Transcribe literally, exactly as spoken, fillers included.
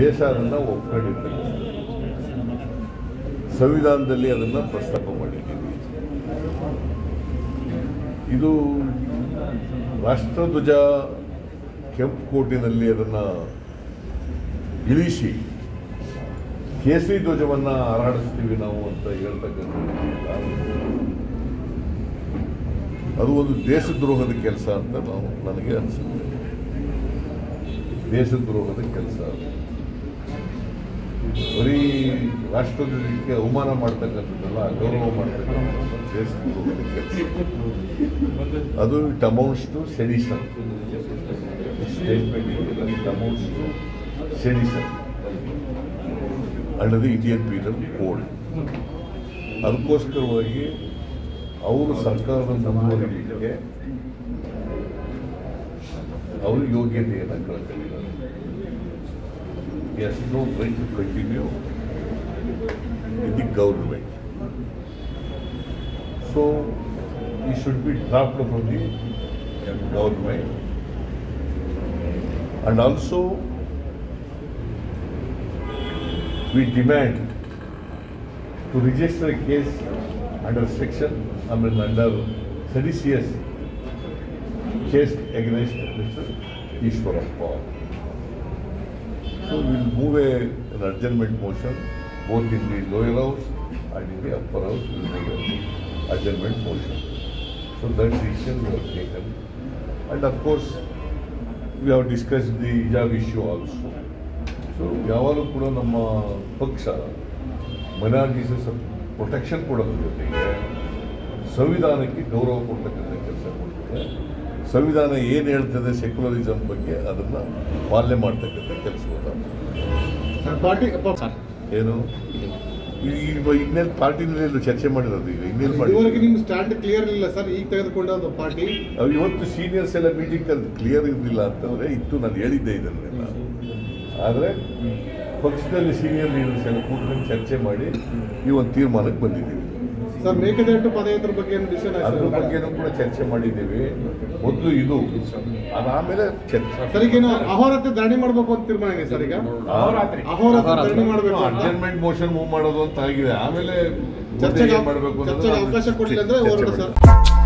ದೇಶವನ್ನು ಒಪ್ಕೊಂಡಿದ್ದೀವಿ, ಸಂವಿಧಾನದಲ್ಲಿ ಅದನ್ನು ಪ್ರಸ್ತಾಪ ಮಾಡಿದ್ದೀವಿ. ಇದು ರಾಷ್ಟ್ರಧ್ವಜ ಕೆಂಪುಕೋಟಿನಲ್ಲಿ ಅದನ್ನು ಇಳಿಸಿ ಕೇಸರಿ ಧ್ವಜವನ್ನು ಹಾರಾಡಿಸ್ತೀವಿ ನಾವು ಅಂತ ಹೇಳ್ತಕ್ಕಂಥ ಅದು ಒಂದು ದೇಶದ್ರೋಹದ ಕೆಲಸ ಅಂತ ನಾವು ನನಗೆ ಅನಿಸುತ್ತೆ. ದೇಶದ್ರೋಹದ ಕೆಲಸ, ಬರೀ ರಾಷ್ಟ್ರಧ್ವಜಕ್ಕೆ ಅವಮಾನ ಮಾಡ್ತಕ್ಕಂಥದ್ದಲ್ಲ, ಗೌರವ ಮಾಡ್ತಕ್ಕಂಥದ್ದು ದೇಶದ್ರೋಹದ ಕೆಲಸ. ಅದು it amounts to sedition. Statement it amounts to sedition under the Indian penal code. ಅದಕ್ಕೋಸ್ಕರವಾಗಿ ಅವರು ಸರ್ಕಾರದ ಮುಂದುವರಿಕೆ ಅವರು ಯೋಗ್ಯತೆಯನ್ನು ಕಳೆದುಕೊಂಡಿದ್ದಾರೆ. He has no way to continue with the government. So he should be dropped from the government. And also we demand to register a case under under seditious case against Mr. Easwaran Paul. So we will move a, an adjournment motion both in the lower house and in the upper house. We will make an adjournment motion. So that decision we have taken. And of course, we have discussed the hijab issue also. So yavalu kuda namma paksha minorities protection ಕೊಡೋದ್ರ ಜೊತೆಗೆ ಸಂವಿಧಾನಕ್ಕೆ ಗೌರವ ಕೊಡ್ತಕ್ಕಂಥ ಕೆಲಸ ಕೊಡ್ತದೆ. ಸಂವಿಧಾನ ಏನು ಹೇಳ್ತದೆ ಸೆಕ್ಯುಲರಿಸಮ್ ಬಗ್ಗೆ ಅದನ್ನು ಪಾಲನೆ ಮಾಡ್ತಕ್ಕಂಥ ಕೆಲಸ. ಏನು ಈಗ ಇನ್ನೇನು ಪಾರ್ಟಿನಲ್ಲಿ ಚರ್ಚೆ ಮಾಡಿರೋದು, ಈಗ ಇನ್ನೇನು ಮಾಡಿ ನಿಮ್ಮ ಸ್ಟ್ಯಾಂಡ್ ಕ್ಲಿಯರ್ ಇಲ್ಲ ಸರ್ ಈಗ ತೆಗೆದುಕೊಂಡೋದು ಪಾರ್ಟಿ. ಅವು ಇವತ್ತು ಸೀನಿಯರ್ಸ್ ಎಲ್ಲ ಮೀಟಿಂಗ್ ಅದು ಕ್ಲಿಯರ್ ಇರಲಿಲ್ಲ ಅಂತಂದರೆ ಇತ್ತು, ನಾನು ಹೇಳಿದ್ದೆ ಇದನ್ನೆಲ್ಲ. ಆದರೆ ಪಕ್ಷದಲ್ಲಿ ಸೀನಿಯರ್ ಲೀಡರ್ಸ್ ಎಲ್ಲ ಕೂತ್ಕೊಂಡು ಚರ್ಚೆ ಮಾಡಿ ಈ ಒಂದು ತೀರ್ಮಾನಕ್ಕೆ ಬಂದಿದ್ದೀವಿ. ಅದ್ರ ಬಗ್ಗೆನೂ ಕೂಡ ಚರ್ಚೆ ಮಾಡಿದ್ದೀವಿ. ಮೊದಲು ಇದು, ಅದಾದಮೇಲೆ ಅಡ್ಜರ್ನ್ಮೆಂಟ್ ಮೋಷನ್ ಮೂವ್ ಮಾಡೋದು ಅಂತ ಆಗಿದೆ. ಆಮೇಲೆ ಚರ್ಚೆ ಮಾಡಬೇಕು.